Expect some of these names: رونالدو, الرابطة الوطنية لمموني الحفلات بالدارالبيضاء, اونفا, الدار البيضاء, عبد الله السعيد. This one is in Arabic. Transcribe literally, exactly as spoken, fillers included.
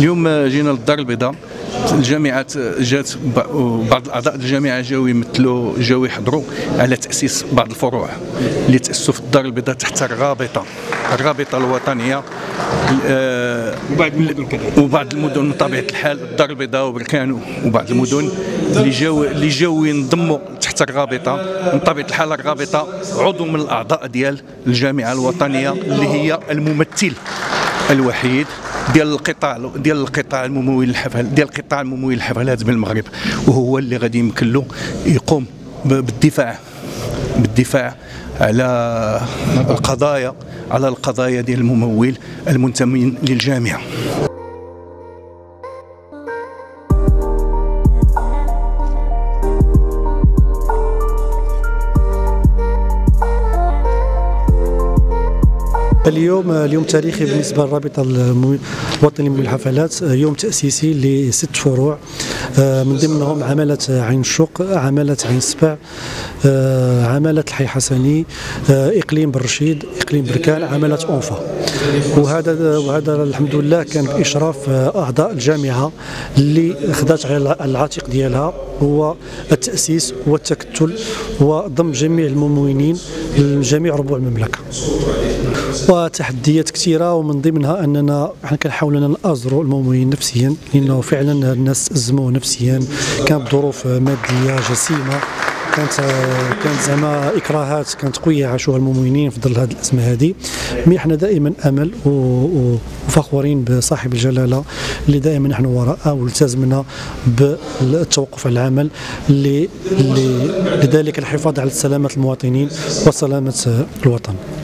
اليوم جينا للدار البيضاء، الجامعات جات، بعض اعضاء الجامعه جاوا يمثلوا جاوا يحضروا على تاسيس بعض الفروع اللي تاسسوا في الدار البيضاء تحت الرابطه الرابطه الوطنيه وبعض المدن كذلك، وبعض المدن من طبيعه الحال الدار البيضاء وبركانو وبعض المدن اللي جاوا اللي جاوا ينضموا تحت الرابطه. من طبيعه الحال الرابطه عضو من الاعضاء ديال الجامعه الوطنيه اللي هي الممثل الوحيد ديال القطاع ديال القطاع الممول الحفل ديال القطاع الممول الحفلات بالمغرب، وهو اللي غادي يمكن له يقوم بالدفاع بالدفاع على القضايا على القضايا ديال الممول المنتمين للجامعه. اليوم اليوم تاريخي بالنسبه للرابطه الوطنيه لمموني الحفلات، يوم تاسيسي لست فروع من ضمنهم عماله عين الشوق، عماله عين سبع، عماله الحي حسني، اقليم بالرشيد، اقليم بركان، عماله اونفا. وهذا وهذا الحمد لله كان باشراف اعضاء الجامعه اللي اخذت على العاتق ديالها هو التاسيس والتكتل وضم جميع الممولين من جميع ربوع المملكه. وتحديات كثيره ومن ضمنها اننا حنا كنحاولوا نازروا الممولين نفسيا، لانه فعلا الناس ازموه نفسيا، كانت ظروف ماديه جسيمه، كانت كانت زعما اكراهات كانت قويه عاشوها الممولين في ظل هذه الازمه هذه. مي حنا دائما امل وفخورين بصاحب الجلاله اللي دائما نحن وراءه والتزمنا بالتوقف على العمل لذلك الحفاظ على سلامه المواطنين وسلامه الوطن.